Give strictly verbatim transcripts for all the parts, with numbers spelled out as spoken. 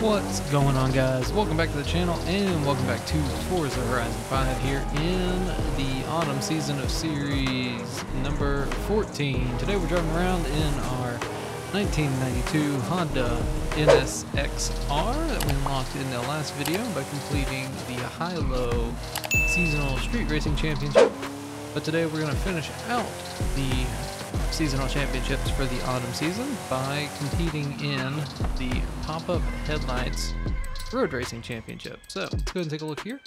What's going on, guys? Welcome back to the channel and welcome back to Forza Horizon five here in the autumn season of series number fourteen. Today we're driving around in our nineteen ninety-two Honda N S X R that we unlocked in the last video by completing the Hilo Seasonal Street Racing Championship. But today we're going to finish out the seasonal championships for the autumn season by competing in the pop-up headlights road racing championship. So let's go ahead and take a look here.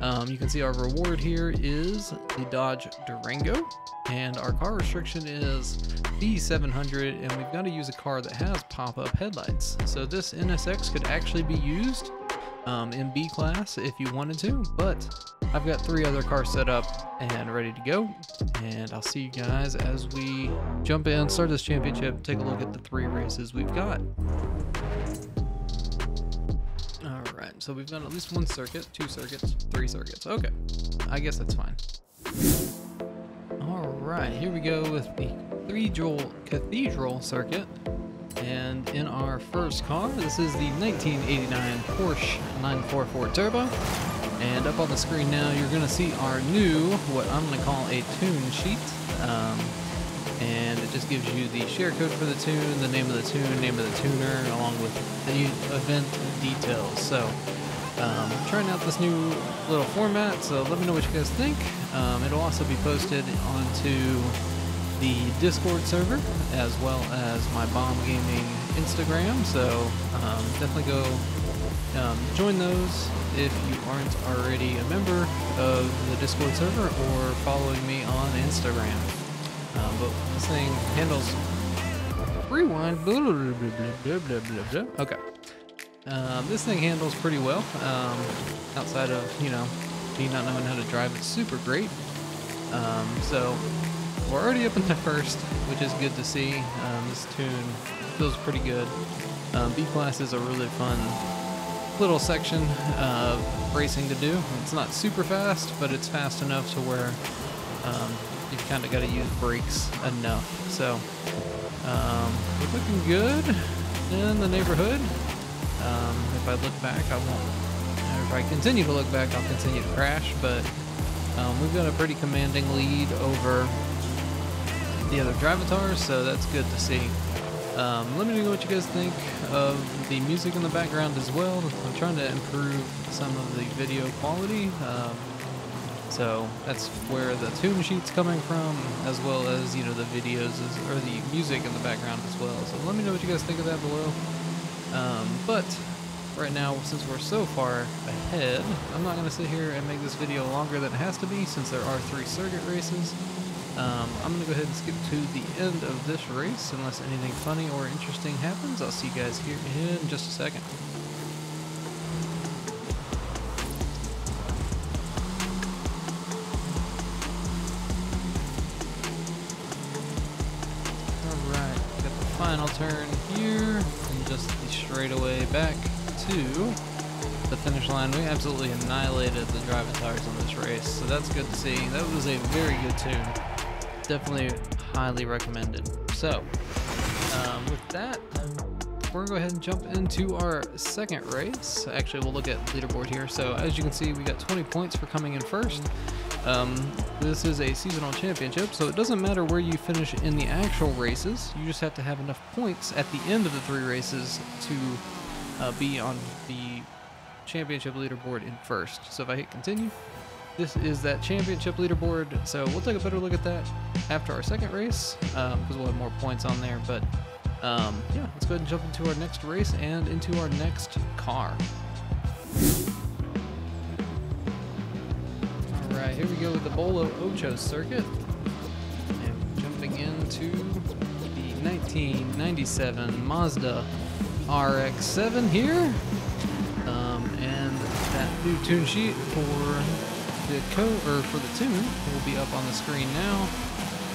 Um, you can see our reward here is the Dodge Durango, and our car restriction is the seven hundred, and we've got to use a car that has pop-up headlights. So this N S X could actually be used um, in B class if you wanted to, but I've got three other cars set up and ready to go, and I'll see you guys as we jump in, start this championship, take a look at the three races we've got. All right, so we've got at least one circuit, two circuits, three circuits. Okay, I guess that's fine. All right, here we go with the Three Jewel Cathedral circuit. And in our first car, this is the nineteen eighty-nine Porsche nine forty-four Turbo. And up on the screen now, you're going to see our new, what I'm going to call a tune sheet. Um, and it just gives you the share code for the tune, the name of the tune, name of the tuner, along with the event details. So um, trying out this new little format, so let me know what you guys think. Um, it'll also be posted onto the Discord server, as well as my Baum Gaming Instagram. So um, definitely go um, join those if you aren't already a member of the Discord server or following me on Instagram. Um, but this thing handles rewind. Blah, blah, blah, blah, blah, blah, blah. Okay. Um, this thing handles pretty well. Um, outside of, you know, me not knowing how to drive, it's super great. Um, so we're already up into first, which is good to see. Um, this tune feels pretty good. Um, B class is a really fun little section of racing to do. It's not super fast, but it's fast enough to where um, you've kind of got to use brakes enough. So um, we're looking good in the neighborhood. Um, if I look back, I won't. If I continue to look back, I'll continue to crash. But um, we've got a pretty commanding lead over the other Drivatars, so that's good to see. Um, let me know what you guys think of the music in the background as well. I'm trying to improve some of the video quality, um, so that's where the tune sheet's coming from, as well as, you know, the videos is, or the music in the background as well. So let me know what you guys think of that below. Um, but right now, since we're so far ahead, I'm not going to sit here and make this video longer than it has to be, since there are three circuit races. Um, I'm going to go ahead and skip to the end of this race unless anything funny or interesting happens. I'll see you guys here in just a second. Alright, got the final turn here and just the straightaway back to the finish line. We absolutely annihilated the Drivatars on this race, so that's good to see. That was a very good tune. Definitely highly recommended. So um, with that, we're gonna go ahead and jump into our second race. Actually, we'll look at leaderboard here. So as you can see, we got twenty points for coming in first. Um, this is a seasonal championship, so it doesn't matter where you finish in the actual races. You just have to have enough points at the end of the three races to uh, be on the championship leaderboard in first. So if I hit continue, this is that championship leaderboard, so we'll take a better look at that after our second race, because um, we'll have more points on there. But um, yeah, let's go ahead and jump into our next race and into our next car. All right, here we go with the Bolo Ocho circuit, and jumping into the nineteen ninety-seven Mazda R X seven here, um, and that new tune sheet for the code, or for the tune, will be up on the screen now.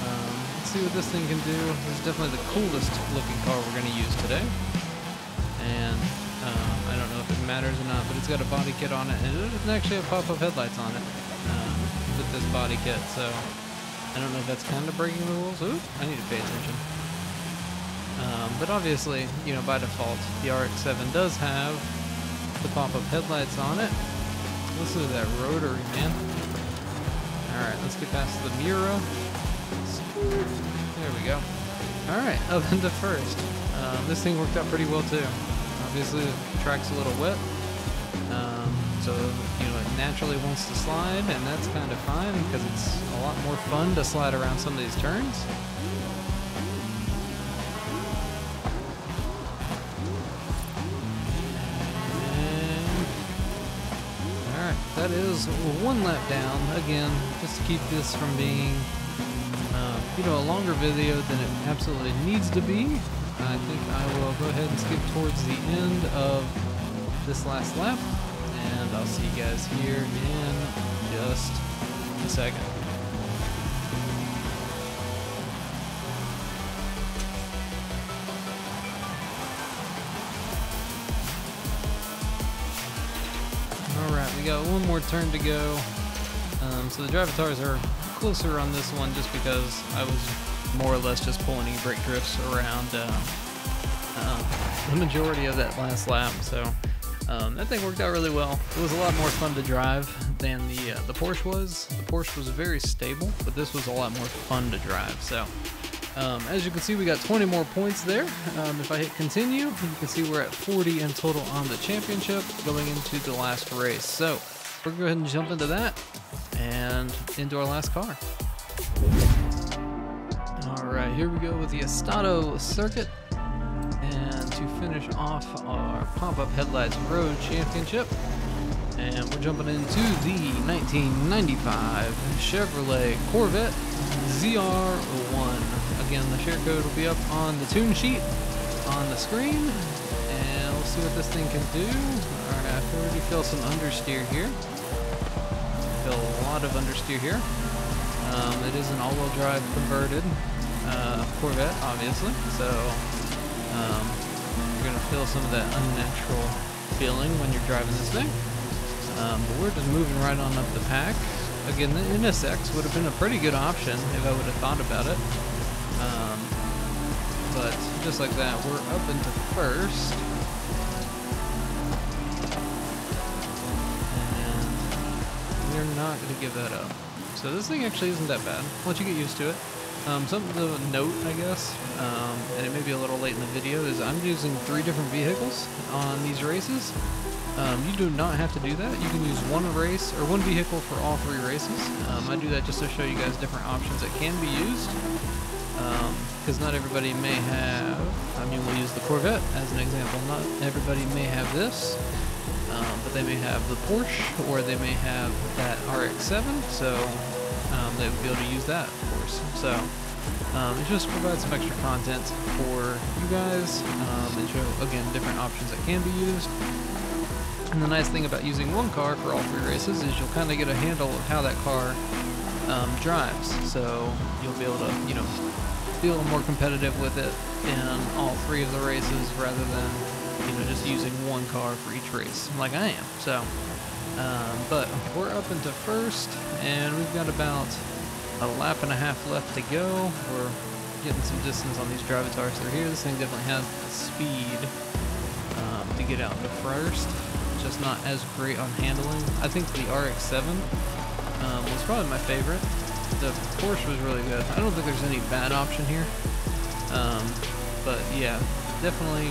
Um, let's see what this thing can do. This is definitely the coolest looking car we're going to use today. And um, I don't know if it matters or not, but it's got a body kit on it, and it doesn't actually have pop-up headlights on it um, with this body kit. So I don't know if that's kind of breaking the rules. Ooh, I need to pay attention. Um, Um, but obviously, you know, by default, the R X seven does have the pop-up headlights on it. Listen to that rotary, man. Alright, let's get past the Mura. There we go. Alright, up into first. Um, this thing worked out pretty well, too. Obviously, the track's a little wet. Um, so, you know, it naturally wants to slide, and that's kind of fine, because it's a lot more fun to slide around some of these turns. That is one lap down, again, just to keep this from being, uh, you know, a longer video than it absolutely needs to be. I think I will go ahead and skip towards the end of this last lap, and I'll see you guys here in just a second. We got one more turn to go, um, so the drivatars are closer on this one just because I was more or less just pulling brake drifts around um, uh, the majority of that last lap, so um, that thing worked out really well. It was a lot more fun to drive than the, uh, the Porsche was. The Porsche was very stable, but this was a lot more fun to drive, so um, as you can see, we got twenty more points there. Um, if I hit continue, you can see we're at forty in total on the championship going into the last race. So we're going to go ahead and jump into that and into our last car. All right, here we go with the Estado circuit. And to finish off our pop-up headlights road championship. And we're jumping into the nineteen ninety-five Chevrolet Corvette Z R one. Again, the share code will be up on the tune sheet on the screen, and we'll see what this thing can do. Alright, I already feel some understeer here. I feel a lot of understeer here. Um, it is an all-wheel drive converted uh, Corvette, obviously, so um, you're going to feel some of that unnatural feeling when you're driving this thing. Um, but we're just moving right on up the pack. Again, the N S X would have been a pretty good option if I would have thought about it. Um, but just like that, we're up into first. And we're not going to give that up. So this thing actually isn't that bad once you get used to it. Um, something to note, I guess, um, and it may be a little late in the video, is I'm using three different vehicles on these races. Um, you do not have to do that. You can use one race or one vehicle for all three races. Um, I do that just to show you guys different options that can be used. Because um, not everybody may have, I mean, we'll use the Corvette as an example, not everybody may have this, um, but they may have the Porsche, or they may have that R X seven, so um, they would be able to use that, of course. So um, it just provides some extra content for you guys, um, and show, again, different options that can be used. And the nice thing about using one car for all three races is you'll kind of get a handle of how that car um, drives, so you'll be able to, you know, feel more competitive with it in all three of the races rather than, you know, just using one car for each race like I am. So um, but we're up into first, and we've got about a lap and a half left to go. We're getting some distance on these drivatars through here. This thing definitely has the speed um, to get out into first, just not as great on handling. I think the R X seven um, was probably my favorite. The Porsche was really good. I don't think there's any bad option here, um, but yeah, definitely,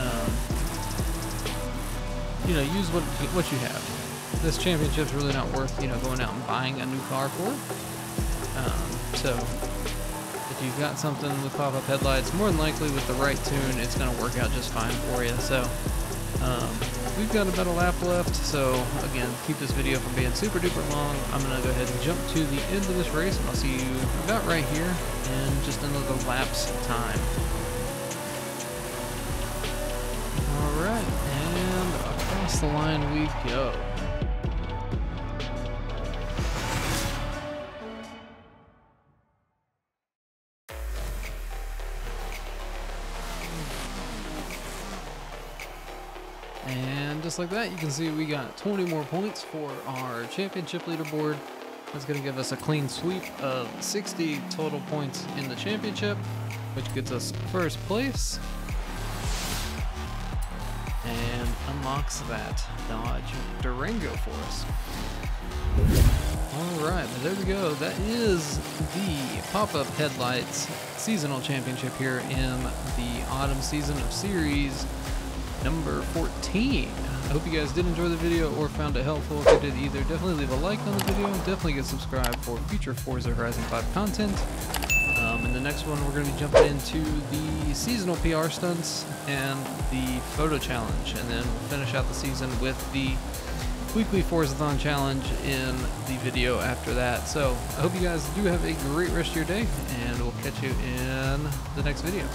um, you know, use what what you have. This championship's really not worth, you know, going out and buying a new car for. Um, so if you've got something with pop-up headlights, more than likely with the right tune, it's going to work out just fine for you. So. Um, We've got about a lap left, so again, keep this video from being super duper long. I'm going to go ahead and jump to the end of this race, and I'll see you about right here in just another lap's time. Alright, and across the line we go. And just like that, you can see we got twenty more points for our championship leaderboard. That's going to give us a clean sweep of sixty total points in the championship, which gets us first place. unlocks that Dodge Durango for us. Alright, there we go. That is the pop-up headlights seasonal championship here in the autumn season of series number fourteen. I hope you guys did enjoy the video or found it helpful. If you did either, definitely leave a like on the video and definitely get subscribed for future Forza Horizon five content. Um, in the next one, we're going to be jumping into the seasonal P R stunts and the photo challenge, and then we'll finish out the season with the weekly Forzathon challenge in the video after that. So I hope you guys do have a great rest of your day, and we'll catch you in the next video.